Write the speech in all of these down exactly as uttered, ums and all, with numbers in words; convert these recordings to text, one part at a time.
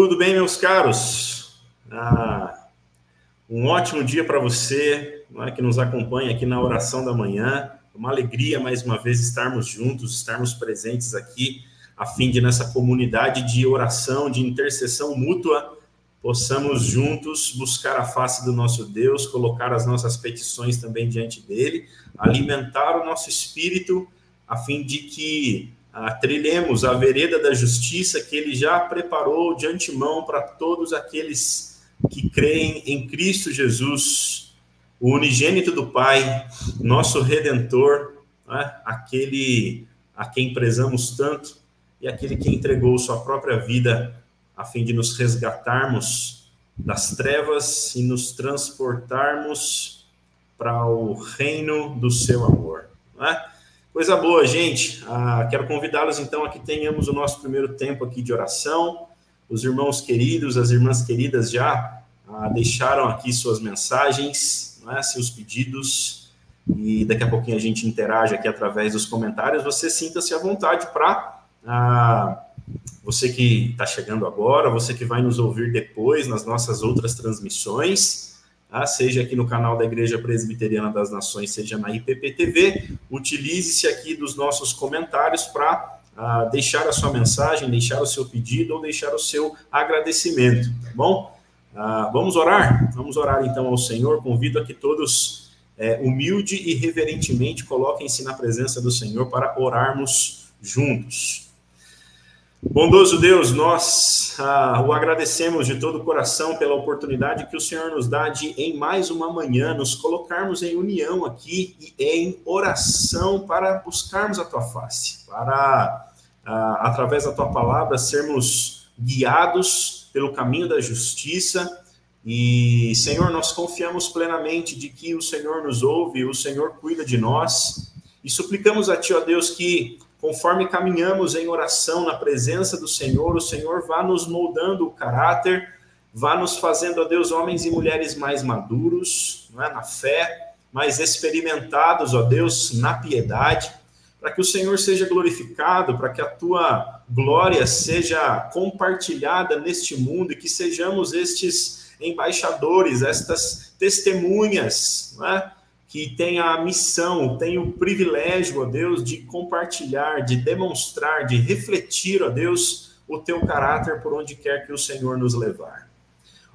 Tudo bem, meus caros? Ah, um ótimo dia para você, não é, que nos acompanha aqui na oração da manhã. Uma alegria, mais uma vez, estarmos juntos, estarmos presentes aqui, a fim de, nessa comunidade de oração, de intercessão mútua, possamos juntos buscar a face do nosso Deus, colocar as nossas petições também diante dele, alimentar o nosso espírito, a fim de que ah, trilhemos a vereda da justiça que ele já preparou de antemão para todos aqueles que creem em Cristo Jesus, o unigênito do Pai, nosso Redentor, né? Aquele a quem prezamos tanto e aquele que entregou sua própria vida a fim de nos resgatarmos das trevas e nos transportarmos para o reino do seu amor. Né? Coisa boa, gente. Ah, quero convidá-los, então, a que tenhamos o nosso primeiro tempo aqui de oração. Os irmãos queridos, as irmãs queridas já ah, deixaram aqui suas mensagens, né, seus pedidos, e daqui a pouquinho a gente interage aqui através dos comentários. Você sinta-se à vontade para, ah, você que está chegando agora, você que vai nos ouvir depois nas nossas outras transmissões, ah, seja aqui no canal da Igreja Presbiteriana das Nações, seja na I P P T V, utilize-se aqui dos nossos comentários para ah, deixar a sua mensagem, deixar o seu pedido ou deixar o seu agradecimento, tá bom? Ah, vamos orar? Vamos orar então ao Senhor. Convido a que todos é, humilde e reverentemente coloquem-se na presença do Senhor para orarmos juntos. Bondoso Deus, nós ah, o agradecemos de todo o coração pela oportunidade que o Senhor nos dá de, em mais uma manhã, nos colocarmos em união aqui e em oração para buscarmos a Tua face, para, ah, através da Tua palavra, sermos guiados pelo caminho da justiça. E, Senhor, nós confiamos plenamente de que o Senhor nos ouve, o Senhor cuida de nós, e suplicamos a Ti, ó Deus, que conforme caminhamos em oração na presença do Senhor, o Senhor vá nos moldando o caráter, vá nos fazendo, ó Deus, homens e mulheres mais maduros, não é, na fé, mais experimentados, ó Deus, na piedade, para que o Senhor seja glorificado, para que a Tua glória seja compartilhada neste mundo e que sejamos estes embaixadores, estas testemunhas, né, que têm a missão, têm o privilégio, ó Deus, de compartilhar, de demonstrar, de refletir, ó Deus, o Teu caráter por onde quer que o Senhor nos levar.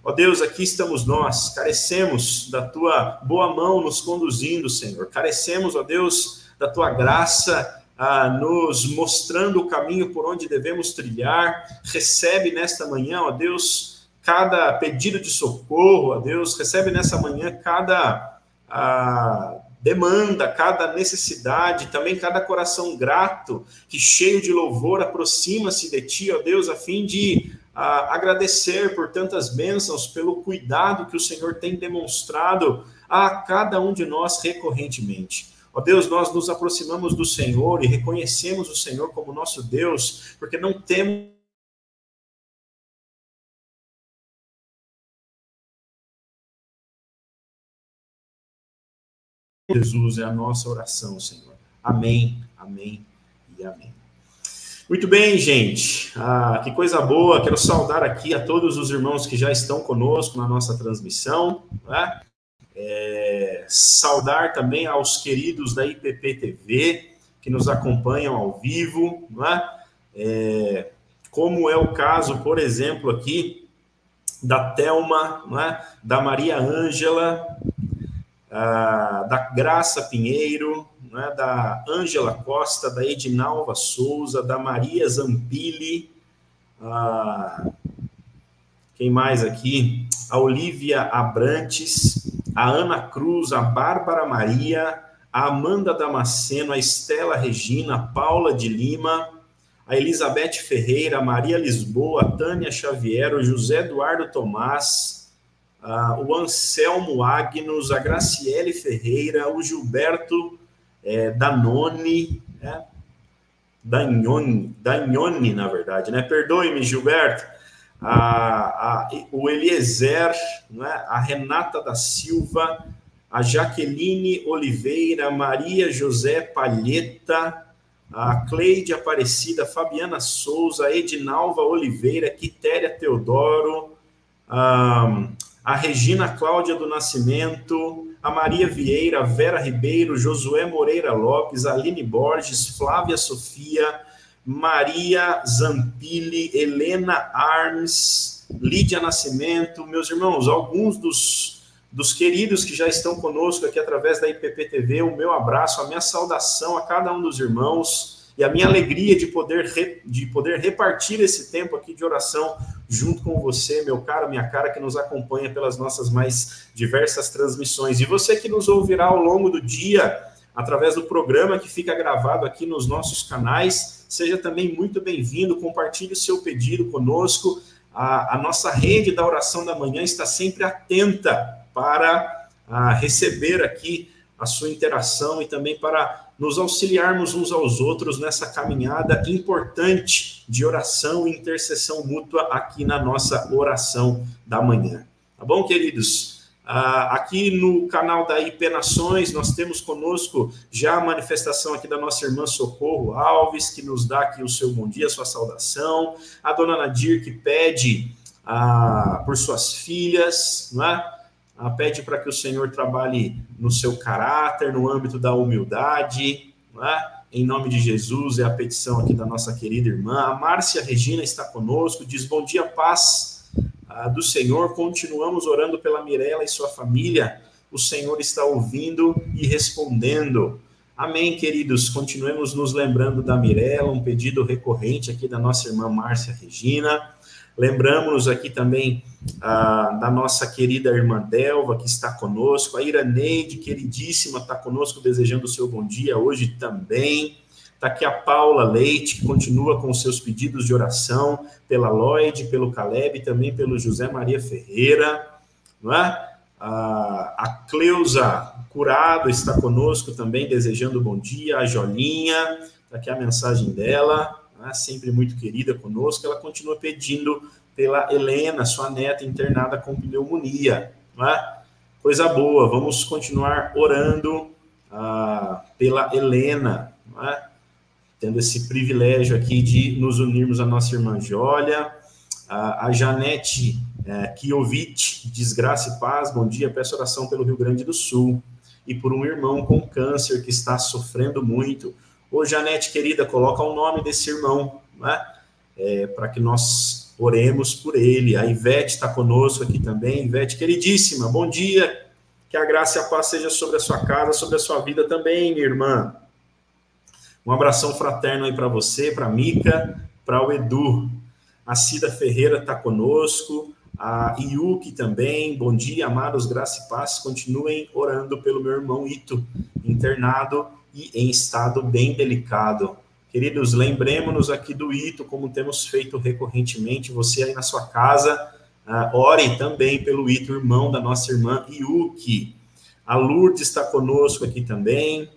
Ó Deus, aqui estamos nós, carecemos da Tua boa mão nos conduzindo, Senhor, carecemos, ó Deus, da Tua graça, ah, nos mostrando o caminho por onde devemos trilhar. Recebe nesta manhã, ó Deus, cada pedido de socorro, ó Deus, recebe nessa manhã cada ah, demanda, cada necessidade, também cada coração grato, que cheio de louvor aproxima-se de Ti, ó Deus, a fim de ah, agradecer por tantas bênçãos, pelo cuidado que o Senhor tem demonstrado a cada um de nós recorrentemente. Ó Deus, nós nos aproximamos do Senhor e reconhecemos o Senhor como nosso Deus, porque não temos Jesus, é a nossa oração, Senhor. Amém, amém e amém. Muito bem, gente. Ah, que coisa boa. Quero saudar aqui a todos os irmãos que já estão conosco na nossa transmissão, né? É, saudar também aos queridos da I P P T V que nos acompanham ao vivo, não é? É, como é o caso, por exemplo, aqui da Thelma, não é? Da Maria Ângela, da Graça Pinheiro, não é? Da Ângela Costa, da Edinalva Souza, da Maria Zampilli, a, quem mais aqui? A Olívia Abrantes, a Ana Cruz, a Bárbara Maria, a Amanda Damasceno, a Estela Regina, a Paula de Lima, a Elizabeth Ferreira, a Maria Lisboa, a Tânia Xavier, o José Eduardo Tomás, a, o Anselmo Agnos, a Graciele Ferreira, o Gilberto é, Danone, né? Dagnone, Dagnone, na verdade, né? Perdoe-me, Gilberto. A, a, o Eliezer, né? A Renata da Silva, a Jaqueline Oliveira, Maria José Palheta, a Cleide Aparecida, Fabiana Souza, Edinalva Oliveira, Quitéria Teodoro, a, a Regina Cláudia do Nascimento, a Maria Vieira, a Vera Ribeiro, Josué Moreira Lopes, Aline Borges, Flávia Sofia, Maria Zampilli, Helena Arms, Lídia Nascimento, meus irmãos, alguns dos, dos queridos que já estão conosco aqui através da I P P T V, o meu abraço, a minha saudação a cada um dos irmãos e a minha alegria de poder, re, de poder repartir esse tempo aqui de oração junto com você, meu caro, minha cara, que nos acompanha pelas nossas mais diversas transmissões. E você que nos ouvirá ao longo do dia, através do programa que fica gravado aqui nos nossos canais, seja também muito bem-vindo, compartilhe o seu pedido conosco. A, a nossa rede da oração da manhã está sempre atenta para a, receber aqui a sua interação e também para nos auxiliarmos uns aos outros nessa caminhada importante de oração e intercessão mútua aqui na nossa oração da manhã. Tá bom, queridos? Uh, aqui no canal da I P Nações, nós temos conosco já a manifestação aqui da nossa irmã Socorro Alves, que nos dá aqui o seu bom dia, a sua saudação. A dona Nadir, que pede uh, por suas filhas, não é? uh, pede para que o Senhor trabalhe no seu caráter, no âmbito da humildade, não é? Em nome de Jesus, é a petição aqui da nossa querida irmã. A Márcia Regina está conosco, diz bom dia, paz do Senhor, continuamos orando pela Mirella e sua família, o Senhor está ouvindo e respondendo. Amém, queridos, continuemos nos lembrando da Mirella, um pedido recorrente aqui da nossa irmã Márcia Regina, lembramos-nos aqui também ah, da nossa querida irmã Delva, que está conosco, a Iraneide, queridíssima, está conosco, desejando o seu bom dia hoje também. Está aqui a Paula Leite, que continua com seus pedidos de oração pela Lloyd, pelo Caleb, também pelo José Maria Ferreira, não é? A Cleusa Curado está conosco também, desejando bom dia. A Jolinha, está aqui a mensagem dela, é? Sempre muito querida conosco. Ela continua pedindo pela Helena, sua neta internada com pneumonia, não é? Coisa boa, vamos continuar orando uh, pela Helena, não é? Tendo esse privilégio aqui de nos unirmos à nossa irmã Jólia, a Janete Kiovitch, desgraça e paz, bom dia, peço oração pelo Rio Grande do Sul, e por um irmão com câncer que está sofrendo muito. Ô Janete, querida, coloca o nome desse irmão, né? É, para que nós oremos por ele. A Ivete está conosco aqui também, Ivete, queridíssima, bom dia, que a graça e a paz seja sobre a sua casa, sobre a sua vida também, minha irmã. Um abração fraterno aí para você, para a Mica, para o Edu. A Cida Ferreira está conosco, a Iuki também. Bom dia, amados, graça e paz. Continuem orando pelo meu irmão Ito, internado e em estado bem delicado. Queridos, lembremos-nos aqui do Ito, como temos feito recorrentemente. Você aí na sua casa, uh, ore também pelo Ito, irmão da nossa irmã Iuki. A Lourdes está conosco aqui também.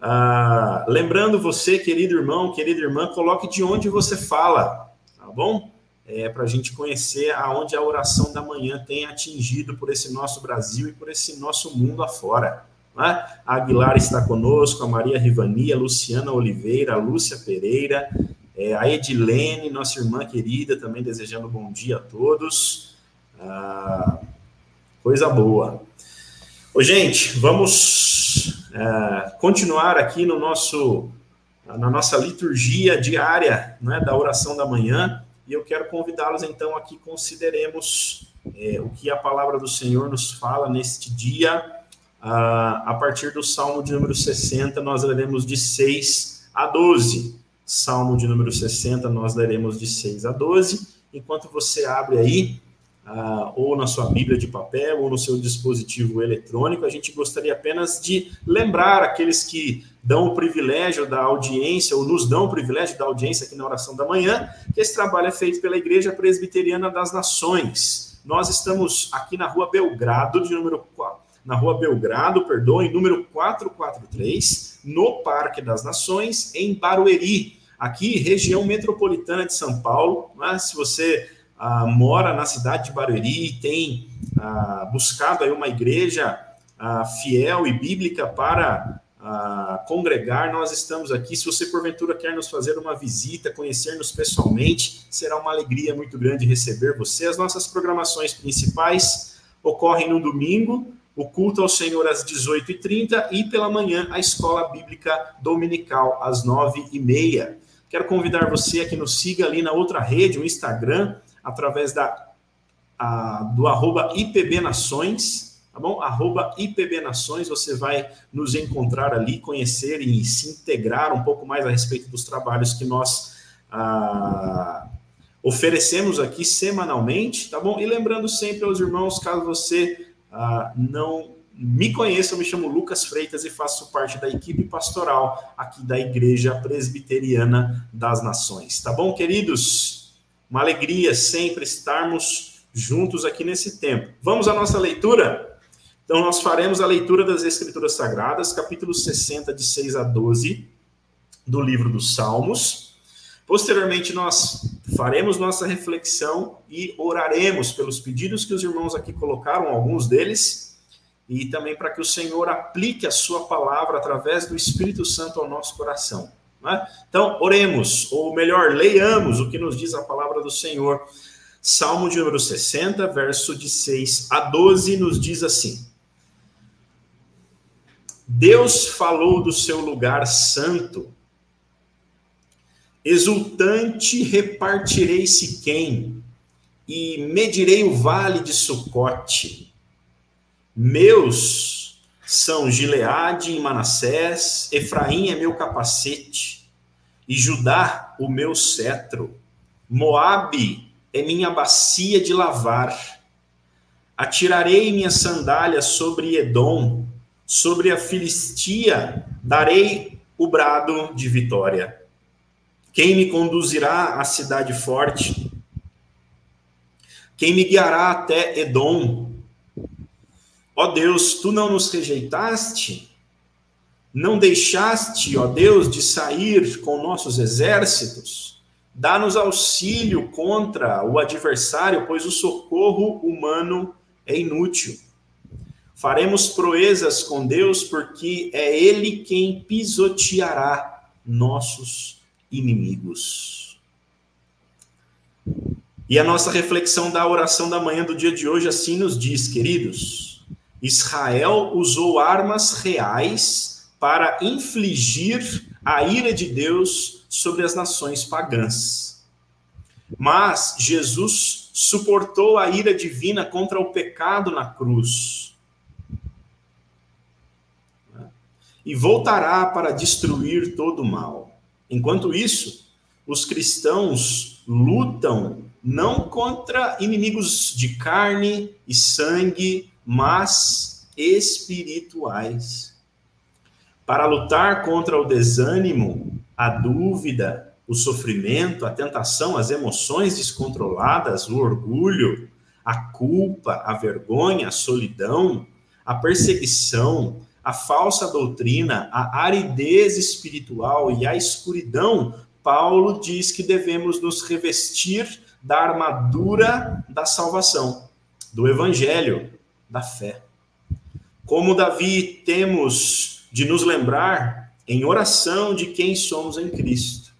Ah, lembrando você, querido irmão, querida irmã, coloque de onde você fala, tá bom? É, para a gente conhecer aonde a oração da manhã tem atingido por esse nosso Brasil e por esse nosso mundo afora, né? A Aguilar está conosco, a Maria Rivani, a Luciana Oliveira, a Lúcia Pereira, é, a Edilene, nossa irmã querida, também desejando bom dia a todos. Ah, coisa boa. Ô, gente, vamos... Uh, continuar aqui no nosso, na nossa liturgia diária, né, da oração da manhã, e eu quero convidá-los então a que consideremos é, o que a palavra do Senhor nos fala neste dia. Uh, a partir do Salmo de número sessenta, nós leremos de seis a doze, Salmo de número sessenta, nós leremos de seis a doze, enquanto você abre aí, Uh, ou na sua Bíblia de papel, ou no seu dispositivo eletrônico, a gente gostaria apenas de lembrar aqueles que dão o privilégio da audiência, ou nos dão o privilégio da audiência aqui na oração da manhã, que esse trabalho é feito pela Igreja Presbiteriana das Nações. Nós estamos aqui na Rua Belgrado, de número quatro, na Rua Belgrado, perdoem, número quatrocentos e quarenta e três, no Parque das Nações, em Barueri, aqui, região metropolitana de São Paulo, né? Se você... Uh, mora na cidade de Barueri e tem uh, buscado aí uma igreja uh, fiel e bíblica para a congregar, nós estamos aqui. Se você, porventura, quer nos fazer uma visita, conhecer-nos pessoalmente, será uma alegria muito grande receber você. As nossas programações principais ocorrem no domingo, o culto ao Senhor às dezoito e trinta e, pela manhã, a Escola Bíblica Dominical às nove e meia. Quero convidar você a que nos siga ali na outra rede, o Instagram, através da, a, do arroba I P B Nações. Tá bom? Arroba I P B Nações, você vai nos encontrar ali, conhecer e se integrar um pouco mais a respeito dos trabalhos que nós ah, oferecemos aqui semanalmente, tá bom? E lembrando sempre aos irmãos, caso você ah, não me conheça, eu me chamo Lucas Freitas e faço parte da equipe pastoral aqui da Igreja Presbiteriana das Nações, tá bom, queridos? Uma alegria sempre estarmos juntos aqui nesse tempo. Vamos à nossa leitura? Então, nós faremos a leitura das Escrituras Sagradas, capítulo sessenta, de seis a doze, do livro dos Salmos. Posteriormente, nós faremos nossa reflexão e oraremos pelos pedidos que os irmãos aqui colocaram, alguns deles, e também para que o Senhor aplique a sua palavra através do Espírito Santo ao nosso coração, né? Então, oremos, ou melhor, leiamos o que nos diz a palavra do Senhor. Salmo de número sessenta, verso de seis a doze, nos diz assim: Deus falou do seu lugar santo. Exultante repartirei Siquém e medirei o vale de Sucote. Meus são Gileade e Manassés, Efraim é meu capacete, e Judá o meu cetro. Moabe é minha bacia de lavar. Atirarei minha sandália sobre Edom. Sobre a Filistia darei o brado de vitória. Quem me conduzirá à cidade forte? Quem me guiará até Edom? Ó Deus, tu não nos rejeitaste? Não deixaste, ó Deus, de sair com nossos exércitos? Dá-nos auxílio contra o adversário, pois o socorro humano é inútil. Faremos proezas com Deus, porque é Ele quem pisoteará nossos inimigos. E a nossa reflexão da oração da manhã do dia de hoje assim nos diz, queridos: Israel usou armas reais para infligir a ira de Deus sobre as nações pagãs. Mas Jesus suportou a ira divina contra o pecado na cruz e voltará para destruir todo o mal. Enquanto isso, os cristãos lutam não contra inimigos de carne e sangue, mas espirituais. Para lutar contra o desânimo, a dúvida, o sofrimento, a tentação, as emoções descontroladas, o orgulho, a culpa, a vergonha, a solidão, a perseguição, a falsa doutrina, a aridez espiritual e a escuridão, Paulo diz que devemos nos revestir da armadura da salvação, do evangelho, da fé. Como Davi, temos de nos lembrar em oração de quem somos em Cristo,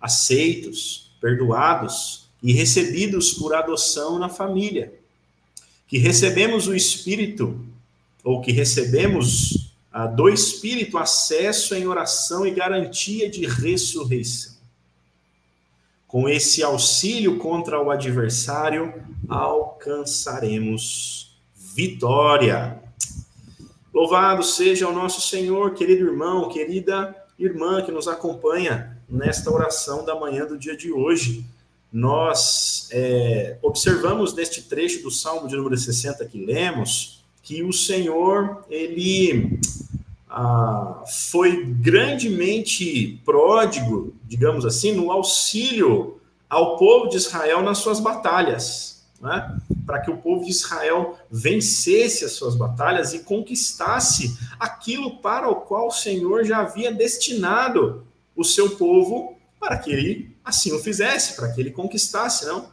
aceitos, perdoados e recebidos por adoção na família, que recebemos o Espírito, ou que recebemos do Espírito acesso em oração e garantia de ressurreição. Com esse auxílio contra o adversário, alcançaremos vitória. Louvado seja o nosso Senhor, querido irmão, querida irmã que nos acompanha nesta oração da manhã do dia de hoje. Nós é, observamos neste trecho do Salmo de número sessenta que lemos, que o Senhor, ele ah, foi grandemente pródigo, digamos assim, no auxílio ao povo de Israel nas suas batalhas, né? Para que o povo de Israel vencesse as suas batalhas e conquistasse aquilo para o qual o Senhor já havia destinado o seu povo, para que ele assim o fizesse, para que ele conquistasse, não?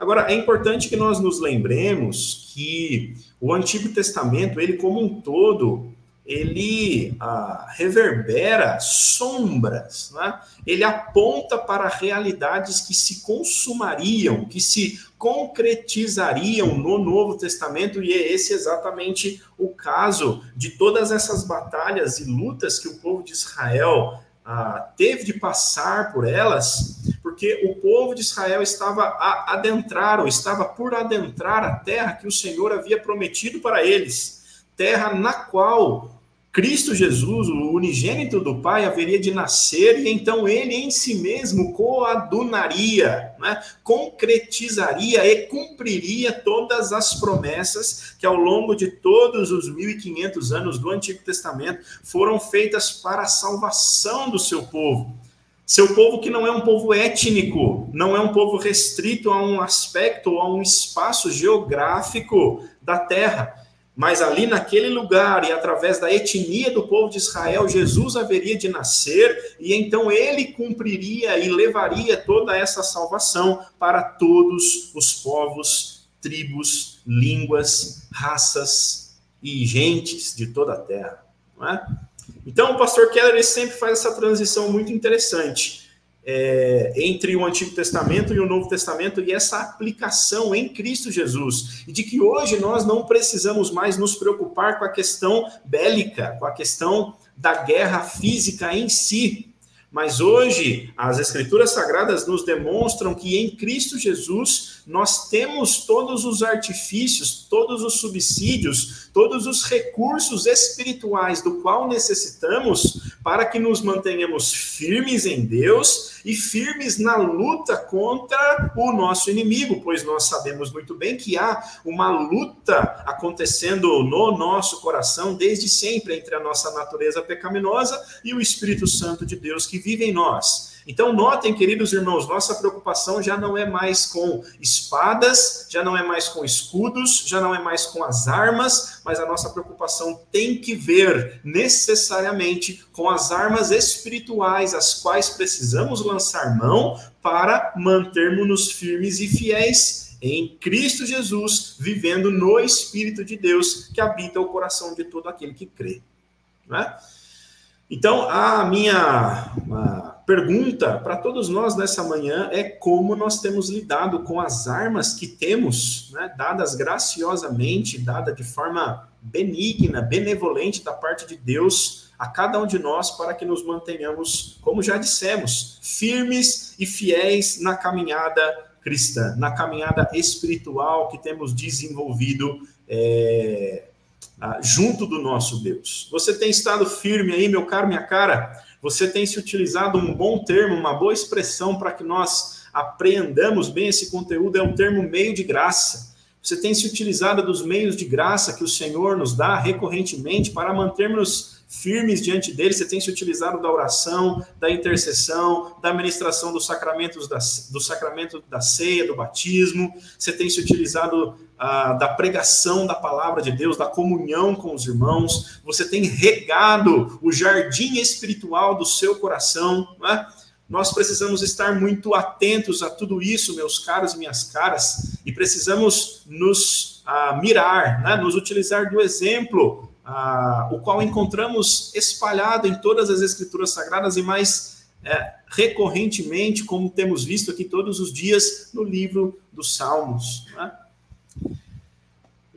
Agora, é importante que nós nos lembremos que o Antigo Testamento, ele como um todo, ele ah, reverbera sombras, né? Ele aponta para realidades que se consumariam, que se concretizariam no Novo Testamento, e é esse exatamente o caso de todas essas batalhas e lutas que o povo de Israel ah, teve de passar por elas, porque o povo de Israel estava a adentrar, ou estava por adentrar a terra que o Senhor havia prometido para eles, terra na qual Cristo Jesus, o unigênito do Pai, haveria de nascer, e então ele em si mesmo coadunaria, né? Concretizaria e cumpriria todas as promessas que ao longo de todos os mil e quinhentos anos do Antigo Testamento foram feitas para a salvação do seu povo. Seu povo que não é um povo étnico, não é um povo restrito a um aspecto ou a um espaço geográfico da terra. Mas ali naquele lugar e através da etnia do povo de Israel, Jesus haveria de nascer e então ele cumpriria e levaria toda essa salvação para todos os povos, tribos, línguas, raças e gentes de toda a terra. Não é? Então o pastor Keller ele sempre faz essa transição muito interessante é, entre o Antigo Testamento e o Novo Testamento, e essa aplicação em Cristo Jesus, e de que hoje nós não precisamos mais nos preocupar com a questão bélica, com a questão da guerra física em si, mas hoje as Escrituras Sagradas nos demonstram que em Cristo Jesus nós temos todos os artifícios, todos os subsídios, todos os recursos espirituais do qual necessitamos para que nos mantenhamos firmes em Deus e firmes na luta contra o nosso inimigo, pois nós sabemos muito bem que há uma luta acontecendo no nosso coração desde sempre entre a nossa natureza pecaminosa e o Espírito Santo de Deus que vive em nós. Então notem, queridos irmãos, nossa preocupação já não é mais com espadas, já não é mais com escudos, já não é mais com as armas, mas a nossa preocupação tem que ver necessariamente com as armas espirituais, as quais precisamos lançar mão para mantermos-nos firmes e fiéis em Cristo Jesus, vivendo no Espírito de Deus que habita o coração de todo aquele que crê, não é? Então, a minha a pergunta para todos nós nessa manhã é como nós temos lidado com as armas que temos, né, dadas graciosamente, dada de forma benigna, benevolente da parte de Deus a cada um de nós, para que nos mantenhamos, como já dissemos, firmes e fiéis na caminhada cristã, na caminhada espiritual que temos desenvolvido é, junto do nosso Deus. Você tem estado firme aí, meu caro, minha cara? Você tem se utilizado um bom termo, uma boa expressão para que nós apreendamos bem esse conteúdo, é o termo meio de graça. Você tem se utilizado dos meios de graça que o Senhor nos dá recorrentemente para mantermos firmes diante dele? Você tem se utilizado da oração, da intercessão, da administração dos sacramentos, da, do sacramento da ceia, do batismo? Você tem se utilizado ah, da pregação da palavra de Deus, da comunhão com os irmãos? Você tem regado o jardim espiritual do seu coração, não é? Nós precisamos estar muito atentos a tudo isso, meus caros e minhas caras, e precisamos nos ah, mirar, né? Nos utilizar do exemplo, ah, o qual encontramos espalhado em todas as Escrituras Sagradas e mais é, recorrentemente, como temos visto aqui todos os dias, no livro dos Salmos, né?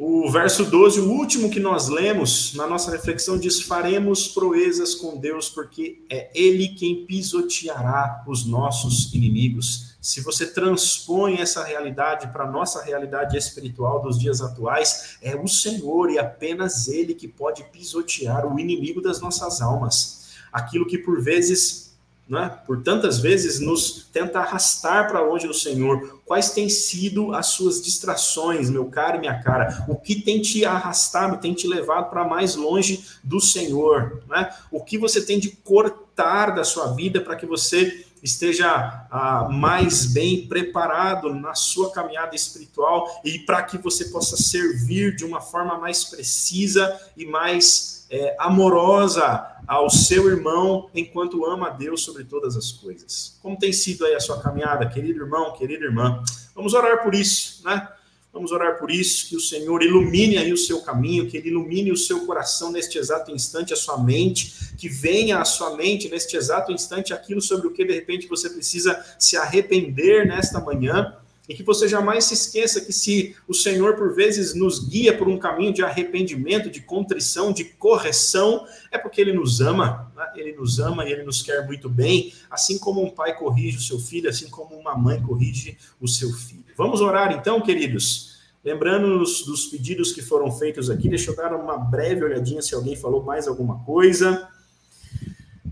O verso doze, o último que nós lemos na nossa reflexão, diz: faremos proezas com Deus, porque é ele quem pisoteará os nossos inimigos. Se você transpõe essa realidade para a nossa realidade espiritual dos dias atuais, é o Senhor e apenas ele que pode pisotear o inimigo das nossas almas. Aquilo que por vezes... Né? Por tantas vezes nos tenta arrastar para longe do Senhor. Quais têm sido as suas distrações, meu caro e minha cara? O que tem te arrastado, tem te levado para mais longe do Senhor, né? O que você tem de cortar da sua vida para que você esteja ah, mais bem preparado na sua caminhada espiritual e para que você possa servir de uma forma mais precisa e mais é, amorosa ao seu irmão, enquanto ama a Deus sobre todas as coisas? Como tem sido aí a sua caminhada, querido irmão, querida irmã? Vamos orar por isso, né? Vamos orar por isso, que o Senhor ilumine aí o seu caminho, que Ele ilumine o seu coração neste exato instante, a sua mente, que venha à sua mente neste exato instante aquilo sobre o que, de repente, você precisa se arrepender nesta manhã, e que você jamais se esqueça que se o Senhor, por vezes, nos guia por um caminho de arrependimento, de contrição, de correção, é porque Ele nos ama, né? Ele nos ama e Ele nos quer muito bem, assim como um pai corrige o seu filho, assim como uma mãe corrige o seu filho. Vamos orar, então, queridos, lembrando-nos dos pedidos que foram feitos aqui. Deixa eu dar uma breve olhadinha se alguém falou mais alguma coisa.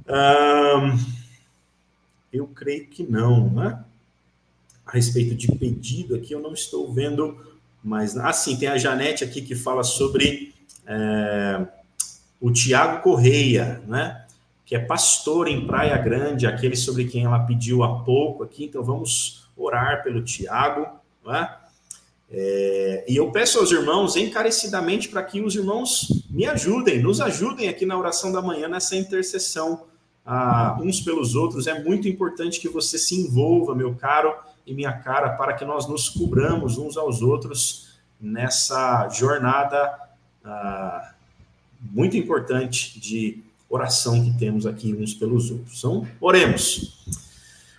Hum, eu creio que não, né? A respeito de pedido aqui, eu não estou vendo mais. Ah, sim, tem a Janete aqui que fala sobre é, o Tiago Correia, né? Que é pastor em Praia Grande, aquele sobre quem ela pediu há pouco aqui. Então, vamos orar pelo Tiago, né? É, e eu peço aos irmãos encarecidamente para que os irmãos me ajudem, nos ajudem aqui na oração da manhã, nessa intercessão ah, uns pelos outros. É muito importante que você se envolva, meu caro e minha cara, para que nós nos cobramos uns aos outros nessa jornada ah, muito importante de oração que temos aqui uns pelos outros. Então, oremos.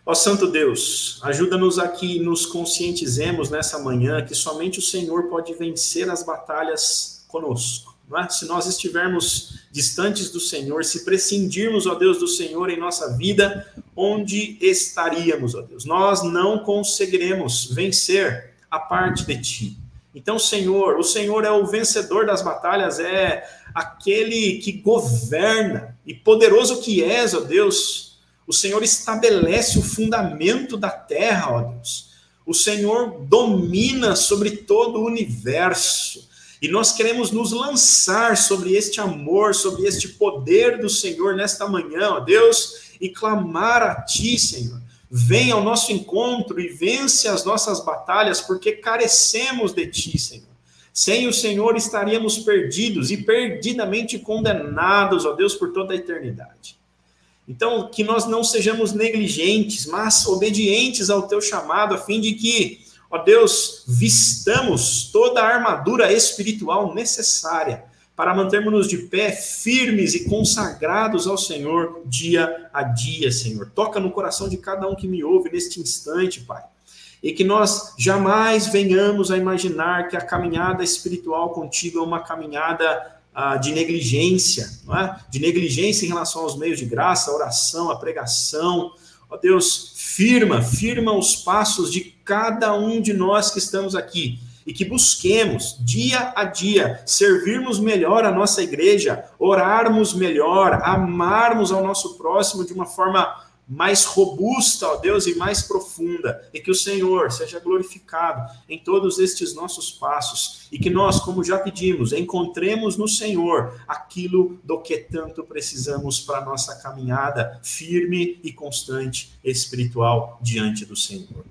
Ó Santo Deus, ajuda-nos a que nos conscientizemos nessa manhã que somente o Senhor pode vencer as batalhas conosco. Não é? Se nós estivermos distantes do Senhor, se prescindirmos, ó Deus, do Senhor em nossa vida, onde estaríamos, ó Deus? Nós não conseguiremos vencer a parte de Ti. Então, Senhor, o Senhor é o vencedor das batalhas, é aquele que governa, e poderoso que és, ó Deus. O Senhor estabelece o fundamento da terra, ó Deus. O Senhor domina sobre todo o universo. E nós queremos nos lançar sobre este amor, sobre este poder do Senhor nesta manhã, ó Deus, e clamar a Ti, Senhor. Venha ao nosso encontro e vence as nossas batalhas, porque carecemos de Ti, Senhor. Sem o Senhor estaríamos perdidos e perdidamente condenados, ó Deus, por toda a eternidade. Então, que nós não sejamos negligentes, mas obedientes ao Teu chamado, a fim de que, ó Deus, vistamos toda a armadura espiritual necessária para mantermos-nos de pé firmes e consagrados ao Senhor dia a dia, Senhor. Toca no coração de cada um que me ouve neste instante, Pai. E que nós jamais venhamos a imaginar que a caminhada espiritual contigo é uma caminhada ah, de negligência, não é? De negligência em relação aos meios de graça, a oração, a pregação. Ó Deus, firma, firma os passos de cada um de nós que estamos aqui e que busquemos dia a dia servirmos melhor a nossa igreja, orarmos melhor, amarmos ao nosso próximo de uma forma mais robusta, ó Deus, e mais profunda, e que o Senhor seja glorificado em todos estes nossos passos e que nós, como já pedimos, encontremos no Senhor aquilo do que tanto precisamos para a nossa caminhada firme e constante espiritual diante do Senhor.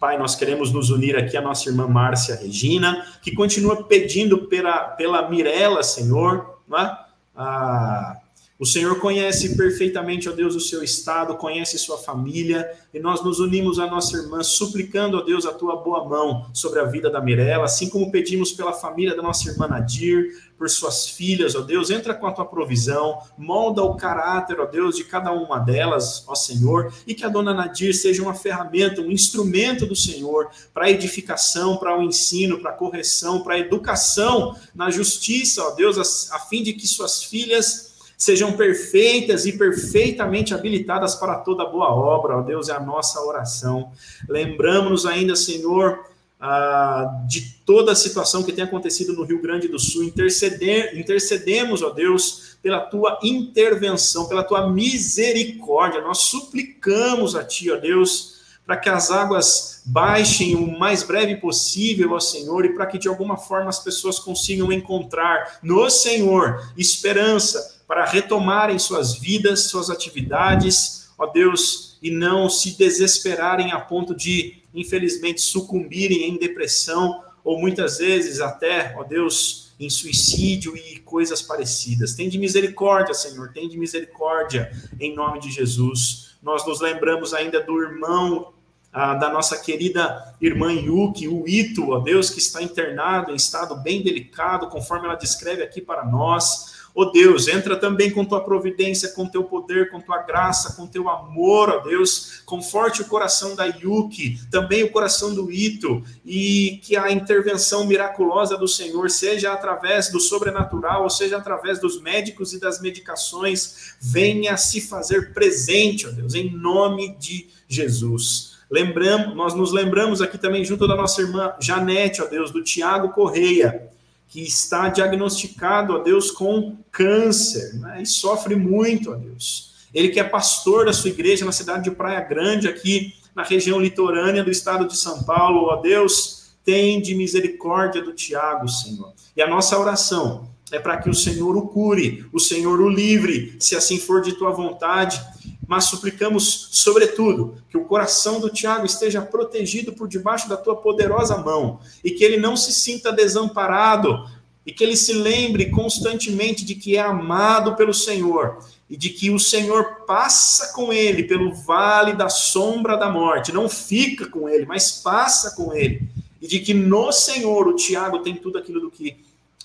Pai, nós queremos nos unir aqui à nossa irmã Márcia Regina, que continua pedindo pela, pela Mirela, Senhor, não é? Ah, o Senhor conhece perfeitamente, ó Deus, o seu estado, conhece sua família, e nós nos unimos à nossa irmã, suplicando, ó Deus, a tua boa mão sobre a vida da Mirela, assim como pedimos pela família da nossa irmã Nadir, por suas filhas, ó Deus, entra com a tua provisão, molda o caráter, ó Deus, de cada uma delas, ó Senhor, e que a dona Nadir seja uma ferramenta, um instrumento do Senhor para a edificação, para o ensino, para a correção, para a educação, na justiça, ó Deus, a fim de que suas filhas sejam perfeitas e perfeitamente habilitadas para toda boa obra, ó Deus, é a nossa oração. Lembramos-nos ainda, Senhor, ah, de toda a situação que tem acontecido no Rio Grande do Sul. Interceder, intercedemos, ó Deus, pela tua intervenção, pela tua misericórdia. Nós suplicamos a ti, ó Deus, para que as águas baixem o mais breve possível, ó Senhor, e para que de alguma forma as pessoas consigam encontrar no Senhor esperança para retomarem suas vidas, suas atividades, ó Deus, e não se desesperarem a ponto de, infelizmente, sucumbirem em depressão, ou muitas vezes até, ó Deus, em suicídio e coisas parecidas. Tende misericórdia, Senhor, tende misericórdia, em nome de Jesus. Nós nos lembramos ainda do irmão ah, da nossa querida irmã Yuki, o Ito, ó Deus, que está internado em estado bem delicado, conforme ela descreve aqui para nós. Ó Deus, entra também com tua providência, com teu poder, com tua graça, com teu amor, ó Deus. Conforte o coração da Yuki, também o coração do Ito, e que a intervenção miraculosa do Senhor, seja através do sobrenatural, ou seja através dos médicos e das medicações, venha se fazer presente, ó Deus, em nome de Jesus. Lembramos, nós nos lembramos aqui também, junto da nossa irmã Janete, ó Deus, do Tiago Correia, que está diagnosticado, ó Deus, com câncer, né? E sofre muito, ó Deus. Ele que é pastor da sua igreja na cidade de Praia Grande, aqui na região litorânea do estado de São Paulo, ó Deus, tende misericórdia do Tiago, Senhor. E a nossa oração é para que o Senhor o cure, o Senhor o livre, se assim for de tua vontade, mas suplicamos, sobretudo, que o coração do Tiago esteja protegido por debaixo da tua poderosa mão, e que ele não se sinta desamparado, e que ele se lembre constantemente de que é amado pelo Senhor, e de que o Senhor passa com ele pelo vale da sombra da morte, não fica com ele, mas passa com ele, e de que no Senhor o Tiago tem tudo aquilo do que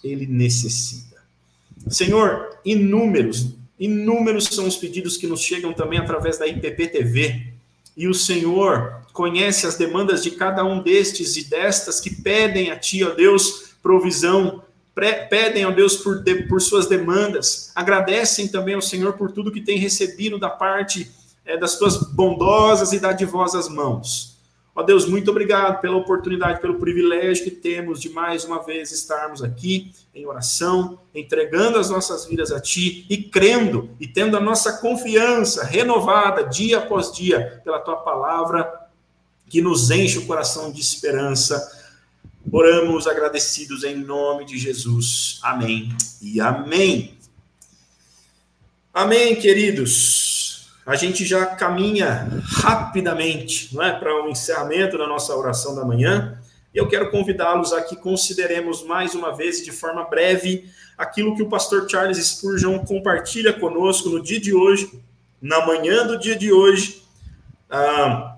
ele necessita. Senhor, inúmeros Inúmeros são os pedidos que nos chegam também através da I P P T V. E o Senhor conhece as demandas de cada um destes e destas que pedem a Ti, ó Deus, provisão, pedem, ó Deus, por, de, por suas demandas. Agradecem também ao Senhor por tudo que tem recebido da parte é, das Tuas bondosas e dadivosas mãos. Ó Deus, muito obrigado pela oportunidade, pelo privilégio que temos de mais uma vez estarmos aqui em oração, entregando as nossas vidas a Ti e crendo e tendo a nossa confiança renovada dia após dia pela Tua palavra que nos enche o coração de esperança. Oramos agradecidos em nome de Jesus. Amém e amém. Amém, queridos. A gente já caminha rapidamente, não é, para o encerramento da nossa oração da manhã. E eu quero convidá-los a que consideremos mais uma vez, de forma breve, aquilo que o pastor Charles Spurgeon compartilha conosco no dia de hoje, na manhã do dia de hoje, ah,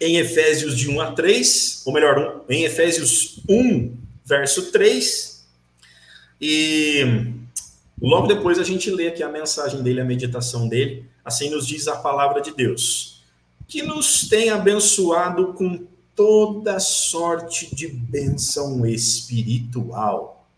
em Efésios de um a três, ou melhor, em Efésios um, verso três, e logo depois a gente lê aqui a mensagem dele, a meditação dele. Assim nos diz a palavra de Deus, que nos tem abençoado com toda sorte de bênção espiritual.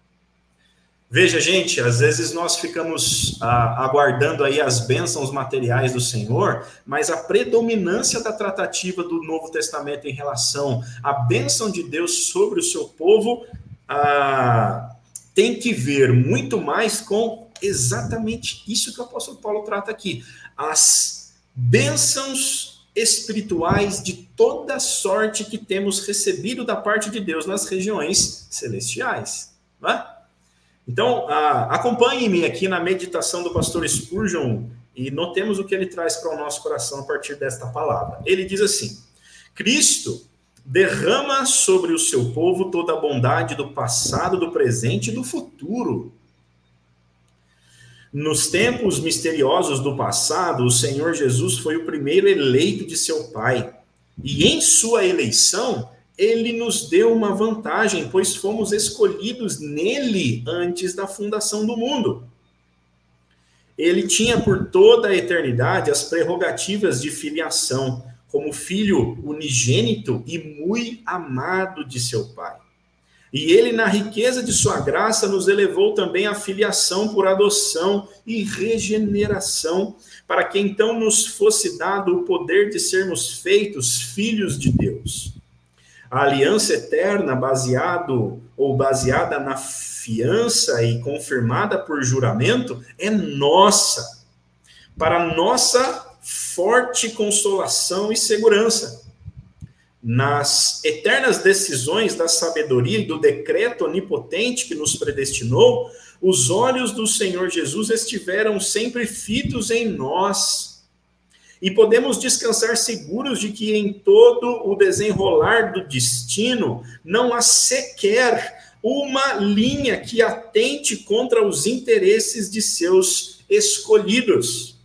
Veja, gente, às vezes nós ficamos ah, aguardando aí as bênçãos materiais do Senhor, mas a predominância da tratativa do Novo Testamento em relação à bênção de Deus sobre o seu povo ah, tem que ver muito mais com exatamente isso que o apóstolo Paulo trata aqui, as bênçãos espirituais de toda sorte que temos recebido da parte de Deus nas regiões celestiais, não é? Então, acompanhe-me aqui na meditação do pastor Spurgeon e notemos o que ele traz para o nosso coração a partir desta palavra. Ele diz assim: Cristo derrama sobre o seu povo toda a bondade do passado, do presente e do futuro. Nos tempos misteriosos do passado, o Senhor Jesus foi o primeiro eleito de seu Pai. E em sua eleição, ele nos deu uma vantagem, pois fomos escolhidos nele antes da fundação do mundo. Ele tinha por toda a eternidade as prerrogativas de filiação, como filho unigênito e muito amado de seu Pai. E ele, na riqueza de sua graça, nos elevou também à filiação por adoção e regeneração, para que então nos fosse dado o poder de sermos feitos filhos de Deus. A aliança eterna, baseado, ou baseada na fiança e confirmada por juramento, é nossa, para nossa forte consolação e segurança. Nas eternas decisões da sabedoria e do decreto onipotente que nos predestinou, os olhos do Senhor Jesus estiveram sempre fitos em nós. E podemos descansar seguros de que em todo o desenrolar do destino não há sequer uma linha que atente contra os interesses de seus escolhidos.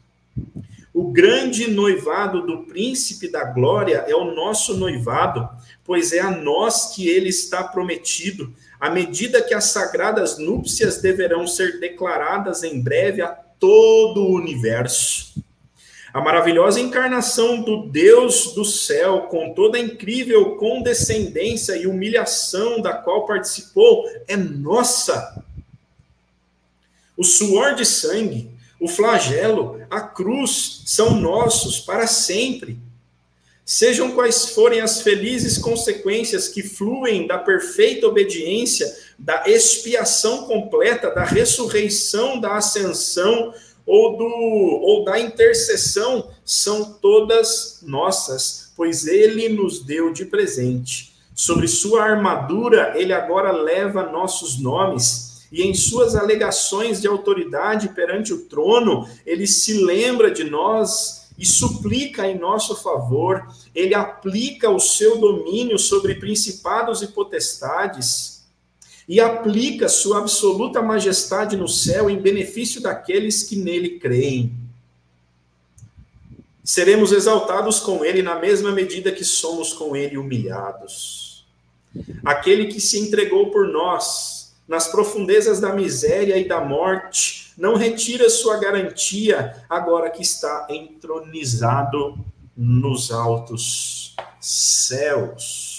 O grande noivado do príncipe da glória é o nosso noivado, pois é a nós que ele está prometido, à medida que as sagradas núpcias deverão ser declaradas em breve a todo o universo. A maravilhosa encarnação do Deus do céu, com toda a incrível condescendência e humilhação da qual participou, é nossa. O suor de sangue, o flagelo, a cruz são nossos para sempre. Sejam quais forem as felizes consequências que fluem da perfeita obediência, da expiação completa, da ressurreição, da ascensão ou, do, ou da intercessão, são todas nossas, pois ele nos deu de presente. Sobre sua armadura, ele agora leva nossos nomes. E em suas alegações de autoridade perante o trono, ele se lembra de nós e suplica em nosso favor. Ele aplica o seu domínio sobre principados e potestades e aplica sua absoluta majestade no céu em benefício daqueles que nele creem. Seremos exaltados com ele na mesma medida que somos com ele humilhados. Aquele que se entregou por nós, nas profundezas da miséria e da morte, não retira sua garantia, agora que está entronizado nos altos céus.